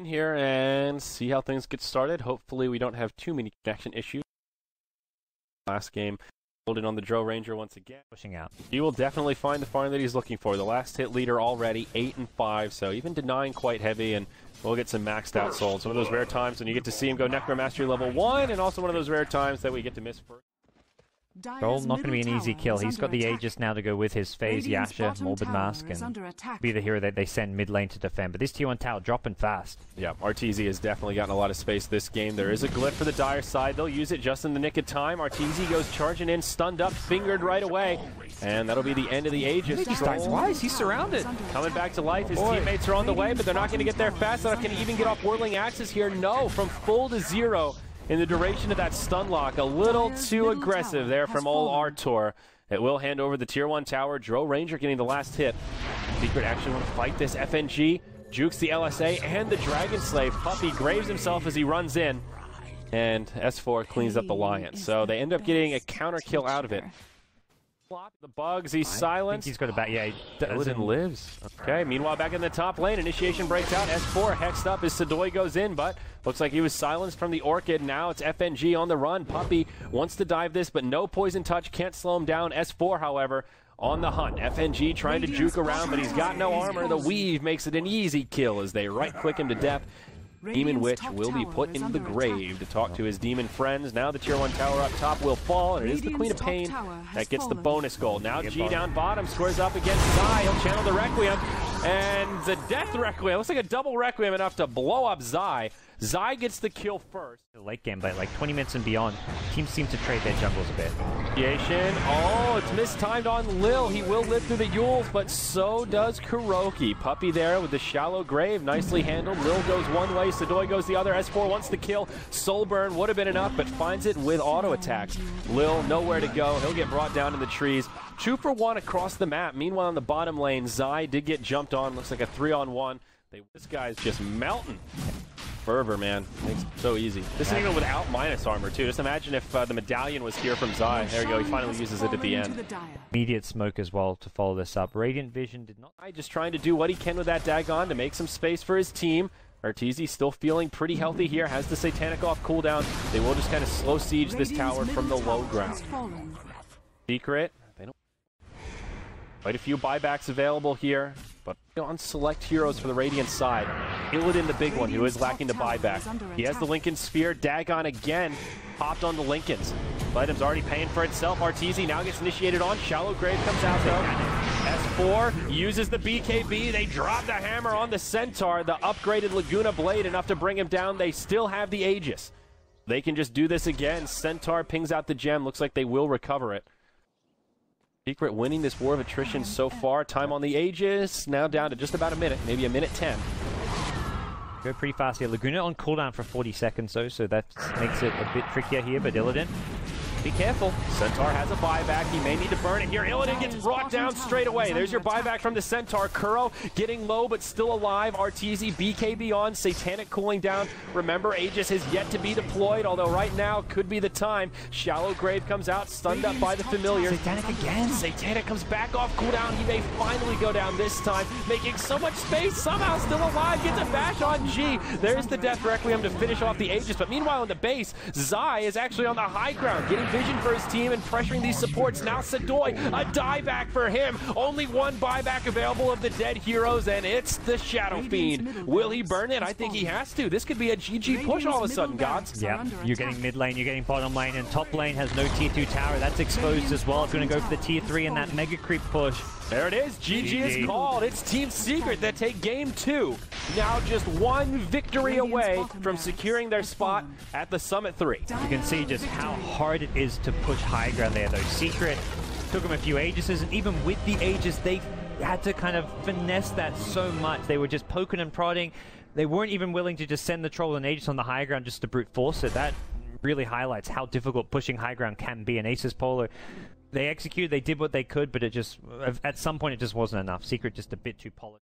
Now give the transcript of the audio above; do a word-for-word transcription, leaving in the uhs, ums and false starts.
in here and see how things get started. Hopefully we don't have too many connection issues. Last game, holding on the Drow Ranger once again. Pushing out. He will definitely find the find that he's looking for. The last hit leader already, eight and five, so even denying quite heavy, and we'll get some maxed out souls. One of those rare times when you get to see him go Necromastery level one, and also one of those rare times that we get to miss first. Droll, not going to be an easy kill. He's got the Aegis now to go with his phase, Yasha, Morbid Mask, and be the hero that they send mid lane to defend. But this T one tower dropping fast. Yeah, Arteezy has definitely gotten a lot of space this game. There is a Glyph for the Dire side. They'll use it just in the nick of time. Arteezy goes charging in, stunned up, fingered right away. And that'll be the end of the Aegis. Why is he surrounded? Coming back to life. His oh teammates are on the way, but they're not going to get there fast enough. Can he even get off Whirling Axes here? No, from full to zero. In the duration of that stun lock, a little too aggressive there from old Artor. It will hand over the tier one tower. Drow Ranger getting the last hit. Secret actually want to fight this F N G. Jukes the L S A and the Dragon Slave. Puppy graves himself as he runs in. And S four cleans up the Lion. So they end up getting a counter kill out of it. The bugs, he's silenced. He's got a bat. Yeah, he doesn't lives. Okay, meanwhile, back in the top lane, initiation breaks out. S four hexed up as Sedoy goes in, but looks like he was silenced from the Orchid. Now it's F N G on the run. Puppy wants to dive this, but no poison touch. Can't slow him down. S four, however, on the hunt. F N G trying to juke around, but he's got no armor. The weave makes it an easy kill as they right-click him to death. Demon Witch will be put in the grave to talk to his demon friends. Now the tier one tower up top will fall, and it is the Queen of Pain that gets the bonus goal. Now G down bottom squares up against Zai. He'll channel the Requiem, and the Death Requiem. Looks like a double Requiem enough to blow up Zai. Zai gets the kill first. The late game, but like twenty minutes and beyond, teams seem to trade their jungles a bit. Yashin, oh, it's mistimed on Lil. He will live through the Yules, but so does KuroKy. Puppy there with the shallow grave, nicely handled. Lil goes one way, Sedoy goes the other. S four wants the kill. Soulburn would have been enough, but finds it with auto attacks. Lil, nowhere to go. He'll get brought down in the trees. Two for one across the map. Meanwhile, on the bottom lane, Zai did get jumped on. Looks like a three on one. They, this guy's just melting. Fervor, man, makes it so easy. This is even without minus armor, too. Just imagine if uh, the Medallion was here from Zai. There we go, he finally uses it at the end. Immediate smoke as well to follow this up. Radiant Vision did not... Just trying to do what he can with that Dagon to make some space for his team. Arteezy still feeling pretty healthy here, has the Satanic off cooldown. They will just kind of slow siege this tower from the low ground. Secret. They don't... Quite a few buybacks available here, but on select heroes for the Radiant side. Illidan, the big one, who is lacking the buyback. He has the Lincoln Sphere. Dagon again popped on the Lincolns. Item's already paying for itself. Arteezy now gets initiated on. Shallow Grave comes out though. S four uses the B K B. They drop the hammer on the Centaur. The upgraded Laguna Blade enough to bring him down. They still have the Aegis. They can just do this again. Centaur pings out the gem. Looks like they will recover it. Secret winning this war of attrition so far. Time on the Aegis. Now down to just about a minute. Maybe a minute ten. Go pretty fast here. Laguna on cooldown for forty seconds though, so that makes it a bit trickier here, but Illidan, be careful. Centaur has a buyback. He may need to burn it here. Illidan gets brought down straight away. There's your buyback from the Centaur. Kuro getting low but still alive. Arteezy, B K B on. Satanic cooling down. Remember, Aegis has yet to be deployed, although right now could be the time. Shallow Grave comes out, stunned up by the familiar. Satanic again. Satanic comes back off cooldown. He may finally go down this time, making so much space. Somehow still alive. Gets a bash on G. There's the Death Requiem to finish off the Aegis, but meanwhile in the base, Zai is actually on the high ground, getting vision for his team and pressuring these supports. Now Sedoy, a dieback for him. Only one buyback available of the dead heroes, and it's the Shadow Fiend. Will he burn it? I think he has to. This could be a G G push all of a sudden, gods. Yeah, you're getting mid lane, you're getting bottom lane, and top lane has no tier two tower. That's exposed as well. It's going to go for the tier three and that mega creep push. There it is. G G is called. It's Team Secret that take game two. Now just one victory away from securing their spot at the Summit three. You can see just how hard it is to push high ground there, though. Secret took them a few Aegises, and even with the Aegis, they had to kind of finesse that so much. They were just poking and prodding. They weren't even willing to just send the troll and Aegis on the high ground just to brute force it. That really highlights how difficult pushing high ground can be. And Aces Polo, they executed, they did what they could, but it just, at some point, it just wasn't enough. Secret just a bit too polished.